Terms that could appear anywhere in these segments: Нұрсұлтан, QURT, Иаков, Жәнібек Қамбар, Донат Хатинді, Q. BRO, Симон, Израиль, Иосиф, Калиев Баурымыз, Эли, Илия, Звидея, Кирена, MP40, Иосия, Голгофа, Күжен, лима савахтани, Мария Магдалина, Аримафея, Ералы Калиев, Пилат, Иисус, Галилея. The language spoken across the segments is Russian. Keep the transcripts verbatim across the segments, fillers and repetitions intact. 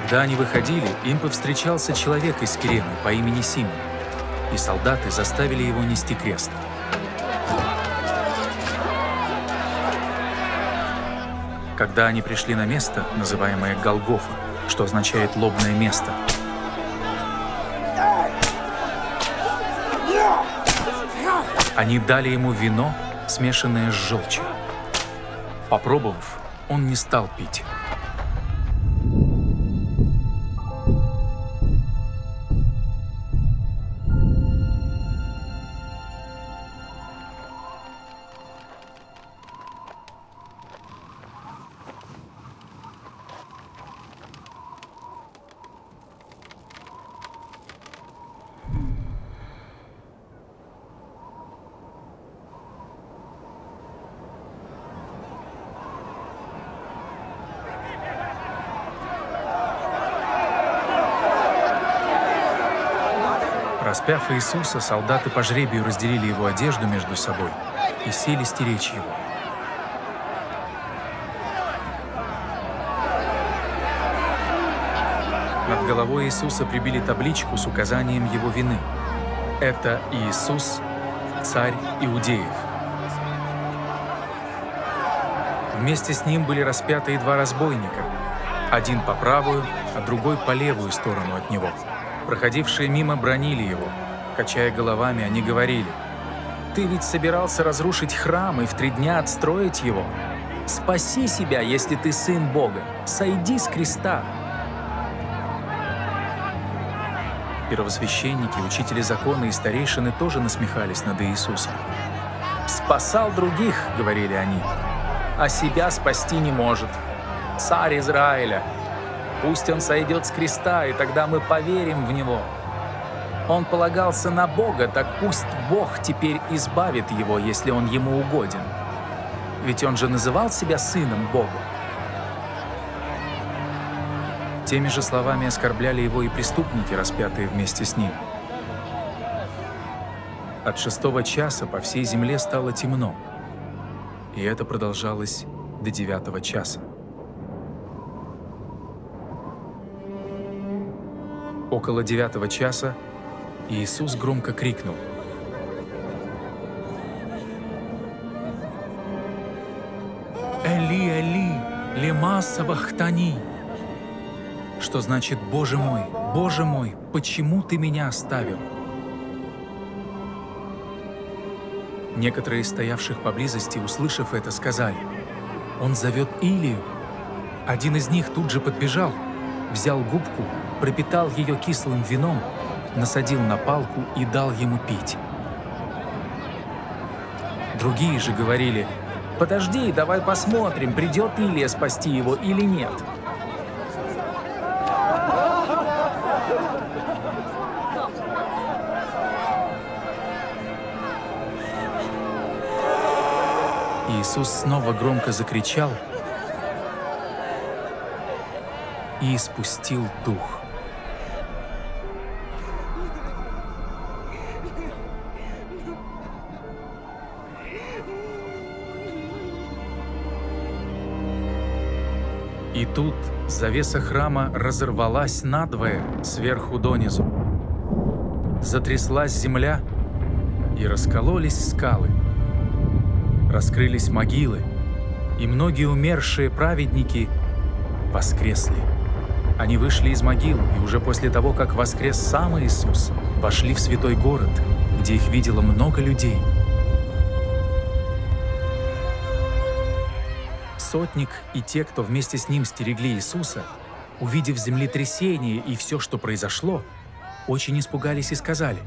Когда они выходили, им повстречался человек из Кирены по имени Симон, и солдаты заставили его нести крест. Когда они пришли на место, называемое Голгофа, что означает «лобное место», они дали ему вино, смешанное с желчью. Попробовав, он не стал пить. Распяв Иисуса, солдаты по жребию разделили его одежду между собой и сели стеречь его. Над головой Иисуса прибили табличку с указанием его вины. Это Иисус, царь иудеев. Вместе с ним были распяты и два разбойника, один по правую, а другой по левую сторону от него. Проходившие мимо бранили его. Качая головами, они говорили: «Ты ведь собирался разрушить храм и в три дня отстроить его? Спаси себя, если ты сын Бога. Сойди с креста». Первосвященники, учители закона и старейшины тоже насмехались над Иисусом. «Спасал других, — говорили они, — а себя спасти не может. Царь Израиля! Пусть он сойдет с креста, и тогда мы поверим в него. Он полагался на Бога, так пусть Бог теперь избавит его, если он ему угоден. Ведь он же называл себя сыном Бога». Теми же словами оскорбляли его и преступники, распятые вместе с ним. От шестого часа по всей земле стало темно, и это продолжалось до девятого часа. Около девятого часа Иисус громко крикнул: «Эли, Эли, лима савахтани», что значит: «Боже мой, Боже мой, почему ты меня оставил?». Некоторые из стоявших поблизости, услышав это, сказали: «Он зовет Илию». Один из них тут же подбежал, взял губку, пропитал ее кислым вином, насадил на палку и дал ему пить. Другие же говорили: «Подожди, давай посмотрим, придет Илия спасти его или нет». Иисус снова громко закричал и испустил дух. И тут завеса храма разорвалась надвое сверху донизу. Затряслась земля, и раскололись скалы. Раскрылись могилы, и многие умершие праведники воскресли. Они вышли из могил, и уже после того, как воскрес сам Иисус, вошли в святой город, где их видело много людей. Сотник и те, кто вместе с ним стерегли Иисуса, увидев землетрясение и все, что произошло, очень испугались и сказали: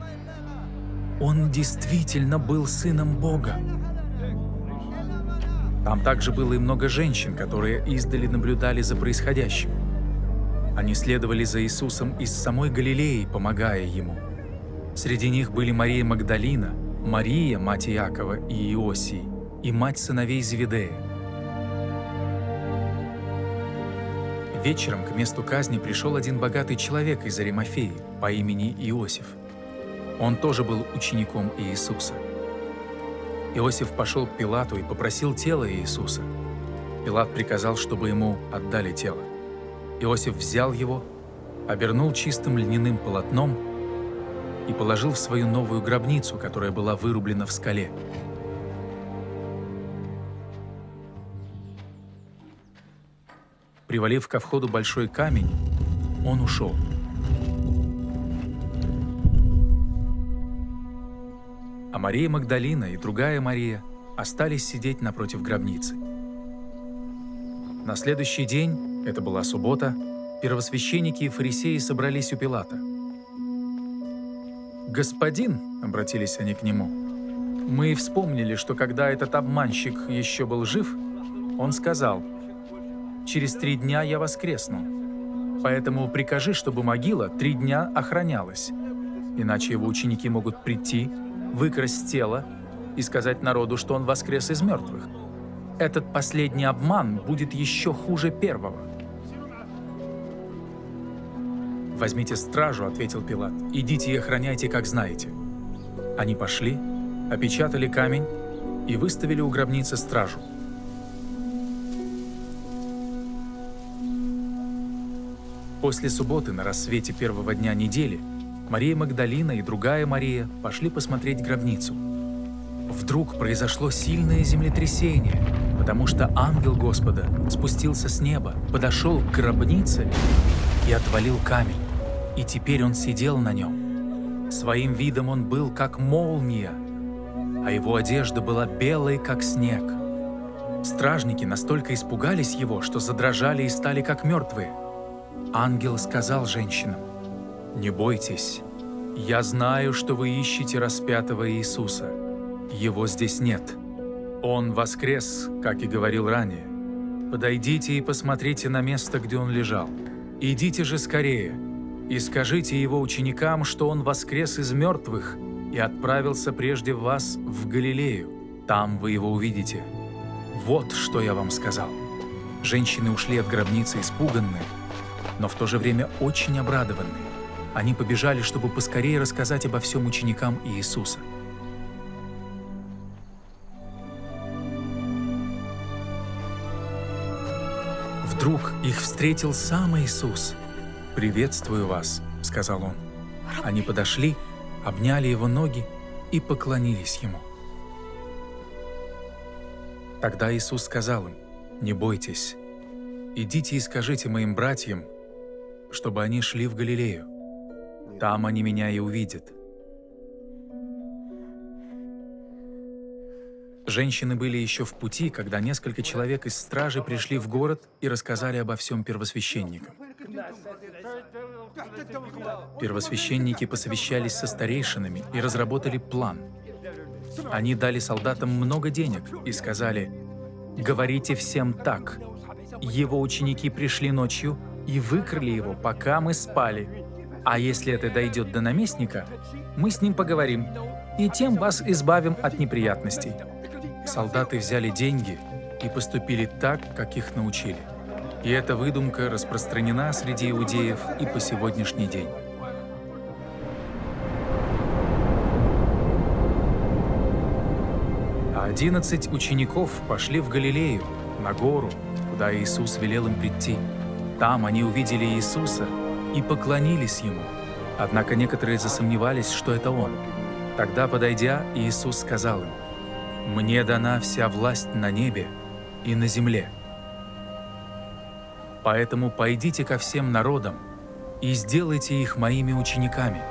«Он действительно был сыном Бога». Там также было и много женщин, которые издали наблюдали за происходящим. Они следовали за Иисусом из самой Галилеи, помогая ему. Среди них были Мария Магдалина, Мария, мать Иакова и Иосии, и мать сыновей Звидея. Вечером к месту казни пришел один богатый человек из Аримафеи по имени Иосиф. Он тоже был учеником Иисуса. Иосиф пошел к Пилату и попросил тело Иисуса. Пилат приказал, чтобы ему отдали тело. Иосиф взял его, обернул чистым льняным полотном и положил в свою новую гробницу, которая была вырублена в скале. Привалив ко входу большой камень, он ушел. А Мария Магдалина и другая Мария остались сидеть напротив гробницы. На следующий день, это была суббота, первосвященники и фарисеи собрались у Пилата. «Господин», — обратились они к нему, — «мы вспомнили, что когда этот обманщик еще был жив, он сказал: через три дня я воскресну. Поэтому прикажи, чтобы могила три дня охранялась, иначе его ученики могут прийти, выкрасть тело и сказать народу, что он воскрес из мертвых. Этот последний обман будет еще хуже первого». «Возьмите стражу», — ответил Пилат, — «идите и охраняйте, как знаете». Они пошли, опечатали камень и выставили у гробницы стражу. После субботы, на рассвете первого дня недели, Мария Магдалина и другая Мария пошли посмотреть гробницу. Вдруг произошло сильное землетрясение, потому что ангел Господа спустился с неба, подошел к гробнице и отвалил камень. И теперь он сидел на нем. Своим видом он был как молния, а его одежда была белой, как снег. Стражники настолько испугались его, что задрожали и стали как мертвые. Ангел сказал женщинам: «Не бойтесь, я знаю, что вы ищете распятого Иисуса. Его здесь нет. Он воскрес, как и говорил ранее. Подойдите и посмотрите на место, где он лежал. Идите же скорее и скажите его ученикам, что он воскрес из мертвых и отправился прежде вас в Галилею. Там вы его увидите. Вот что я вам сказал». Женщины ушли от гробницы испуганные, но в то же время очень обрадованные. Они побежали, чтобы поскорее рассказать обо всем ученикам Иисуса. Вдруг их встретил сам Иисус. «Приветствую вас», — сказал он. Они подошли, обняли его ноги и поклонились ему. Тогда Иисус сказал им: «Не бойтесь, идите и скажите моим братьям, чтобы они шли в Галилею. Там они меня и увидят». Женщины были еще в пути, когда несколько человек из стражи пришли в город и рассказали обо всем первосвященникам. Первосвященники посовещались со старейшинами и разработали план. Они дали солдатам много денег и сказали: «Говорите всем так: его ученики пришли ночью и выкрали его, пока мы спали. А если это дойдет до наместника, мы с ним поговорим, и тем вас избавим от неприятностей». Солдаты взяли деньги и поступили так, как их научили. И эта выдумка распространена среди иудеев и по сегодняшний день. А одиннадцать учеников пошли в Галилею, на гору, куда Иисус велел им прийти. Там они увидели Иисуса и поклонились ему. Однако некоторые засомневались, что это он. Тогда, подойдя, Иисус сказал им: «Мне дана вся власть на небе и на земле. Поэтому пойдите ко всем народам и сделайте их моими учениками.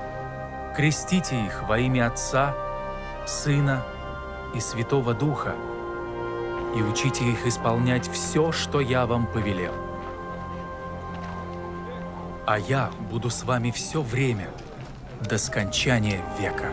Крестите их во имя Отца, Сына и Святого Духа и учите их исполнять все, что я вам повелел. А я буду с вами все время, до скончания века».